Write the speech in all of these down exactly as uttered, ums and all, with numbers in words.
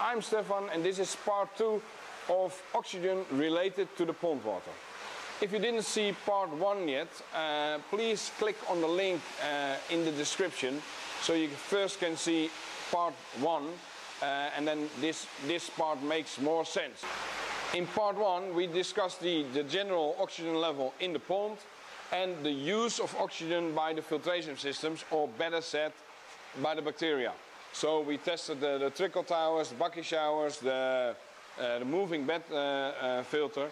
I'm Stefan and this is part two of oxygen related to the pond water. If you didn't see part one yet, uh, please click on the link uh, in the description so you first can see part one uh, and then this, this part makes more sense. In part one we discussed the, the general oxygen level in the pond and the use of oxygen by the filtration systems, or better said, by the bacteria. So we tested the, the trickle towers, the bucket showers, the, uh, the moving bed uh, uh, filter.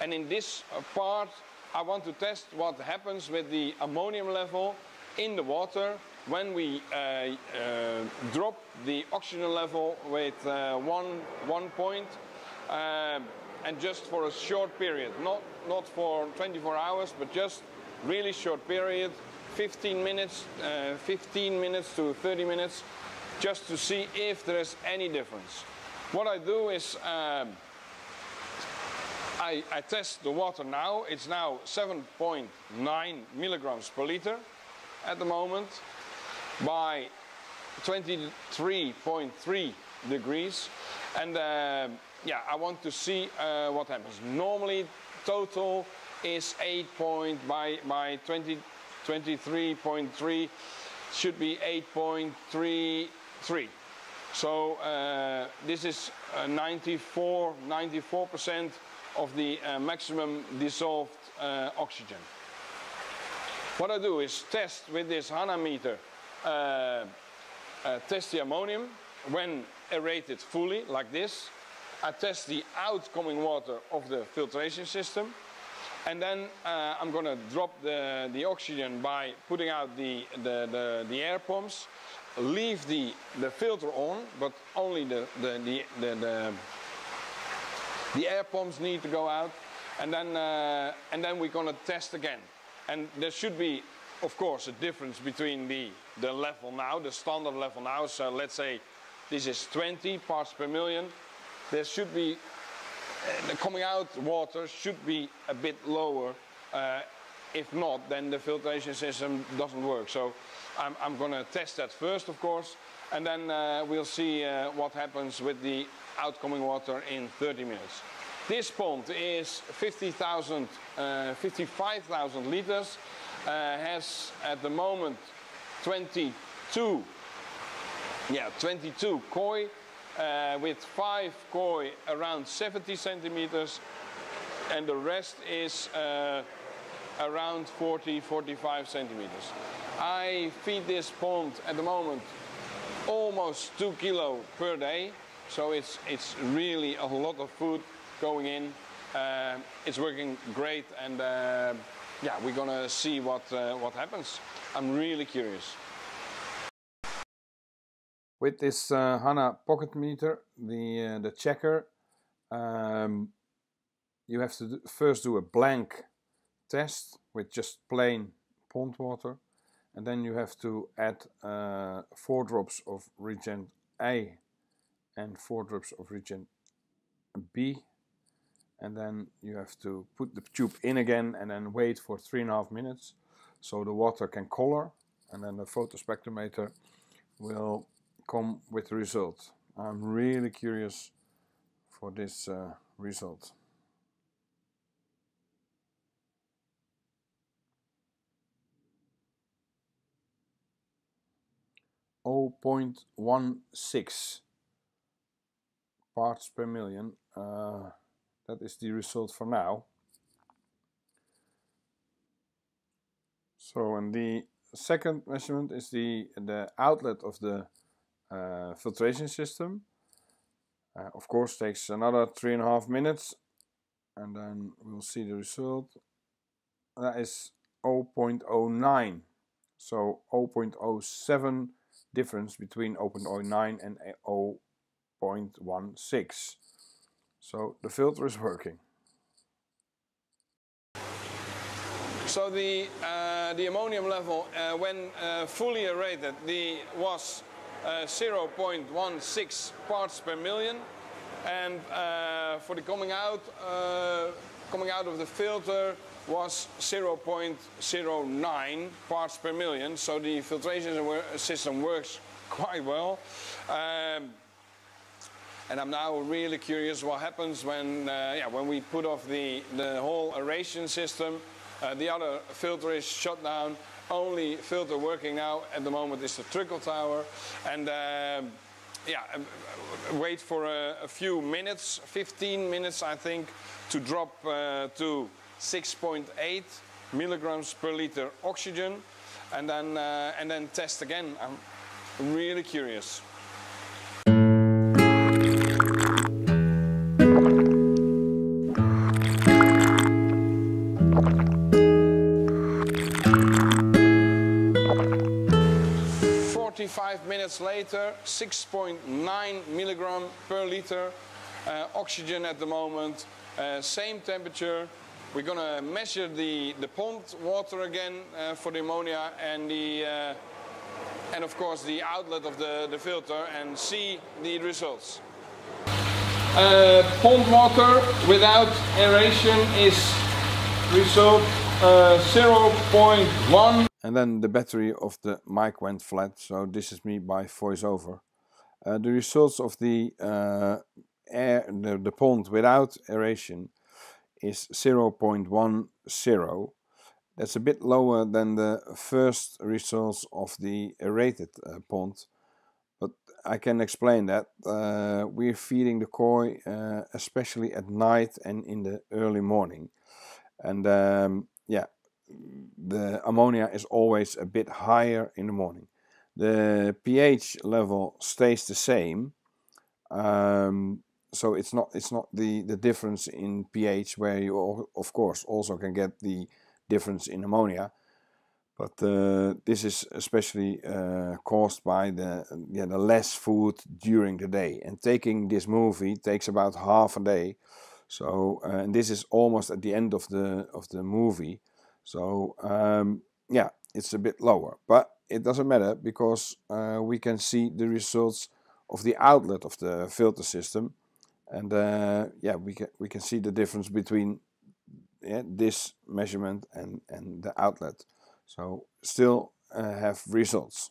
And in this part I want to test what happens with the ammonium level in the water when we uh, uh, drop the oxygen level with uh, one, one point uh, and just for a short period, not, not for twenty-four hours, but just really short period, fifteen minutes, uh, fifteen minutes to thirty minutes. Just to see if there is any difference. What I do is um, I, I test the water now. It's now seven point nine milligrams per liter at the moment by twenty-three point three degrees, and uh, yeah, I want to see uh, what happens. Normally total is eight point by by twenty-three point three should be eight point three. Three. So uh, this is uh, ninety-four percent of the uh, maximum dissolved uh, oxygen. What I do is test with this Hanna meter, uh, uh, test the ammonium when aerated fully like this. I test the outgoing water of the filtration system, and then uh, I'm going to drop the, the oxygen by putting out the, the, the, the air pumps. Leave the, the filter on, but only the, the, the, the, the, the air pumps need to go out, and then, uh, and then we're going to test again. And there should be, of course, a difference between the, the level now, the standard level now. So let's say this is twenty parts per million. There should be, uh, the coming out water should be a bit lower. Uh, If not, then the filtration system doesn't work. So I'm, I'm going to test that first, of course, and then uh, we'll see uh, what happens with the outgoing water in thirty minutes. This pond is fifty-five thousand liters, uh, has at the moment twenty-two, yeah, twenty-two koi, uh, with five koi around seventy centimeters, and the rest is uh, around forty, forty-five centimeters. I feed this pond at the moment almost two kilo per day, so it's it's really a lot of food going in. Uh, it's working great, and uh, yeah, we're gonna see what uh, what happens. I'm really curious. With this uh, Hanna Pocket Meter, the uh, the checker, um, you have to do, first do a blank test with just plain pond water, and then you have to add uh, four drops of reagent A and four drops of reagent B, and then you have to put the tube in again and then wait for three and a half minutes so the water can color, and then the photospectrometer will come with the result. I'm really curious for this uh, result. zero point one six parts per million, uh, that is the result for now. So, and the second measurement is the, the outlet of the uh, filtration system. Uh, of course takes another three and a half minutes, and then we'll see the result. That is zero point zero nine, so zero point zero seven difference between zero point zero nine and zero point one six. So the filter is working. So the, uh, the ammonium level uh, when uh, fully aerated the, was uh, zero point one six parts per million, and uh, for the coming out, uh, coming out of the filter was zero point zero nine parts per million, so the filtration system works quite well. Um, And I'm now really curious what happens when, uh, yeah, when we put off the, the whole aeration system. Uh, the other filter is shut down. Only filter working now at the moment is the trickle tower. And uh, yeah, wait for a, a few minutes, fifteen minutes I think, to drop uh, to six point eight milligrams per liter oxygen, and then uh, and then test again. I'm really curious. forty-five minutes later, six point nine milligram per liter uh, oxygen at the moment, uh, same temperature. We're going to measure the, the pond water again uh, for the ammonia and, the, uh, and of course the outlet of the, the filter, and see the results. Uh, pond water without aeration is result uh, zero point one. And then the battery of the mic went flat, so this is me by voiceover. Uh, the results of the, uh, air, the, the pond without aeration is zero point one zero. That's a bit lower than the first results of the aerated uh, pond, but I can explain that. Uh, we're feeding the koi uh, especially at night and in the early morning, and um, yeah, the ammonia is always a bit higher in the morning. The pH level stays the same, um, so it's not it's not the the difference in pH where you of course also can get the difference in ammonia, but uh, this is especially uh, caused by the yeah the less food during the day. And taking this movie takes about half a day, so uh, and this is almost at the end of the of the movie. So um, yeah, it's a bit lower, but it doesn't matter because uh, we can see the results of the outlet of the filter system, and uh, yeah, we can we can see the difference between yeah, this measurement and and the outlet. So still uh, have results.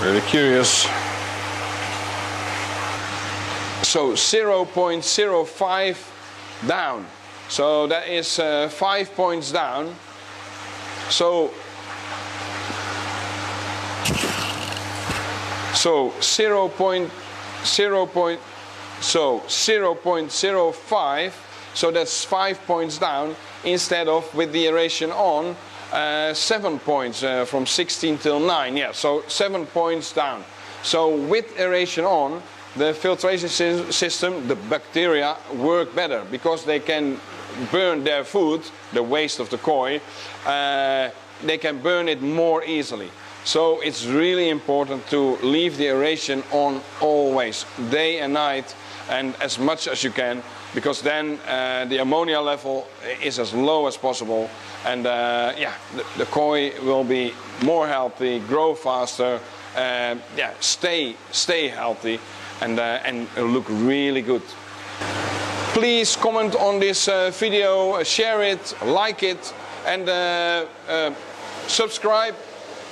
Really curious. So zero point zero five down, so that is uh, five points down. So so zero point zero point so zero point zero five. So that's five points down instead of with the aeration on. Uh, seven points uh, from sixteen till nine, yeah, so seven points down. So with aeration on, the filtration system, the bacteria work better because they can burn their food, the waste of the koi, uh, they can burn it more easily. So it's really important to leave the aeration on always, day and night, and as much as you can, because then uh, the ammonia level is as low as possible, and uh, yeah, the, the koi will be more healthy, grow faster, uh, yeah, stay stay healthy, and uh, and look really good. Please comment on this uh, video, share it, like it, and uh, uh, subscribe.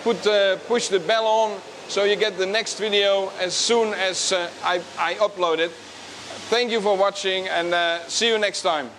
Put uh, push the bell on so you get the next video as soon as uh, I, I upload it. Thank you for watching, and uh, see you next time.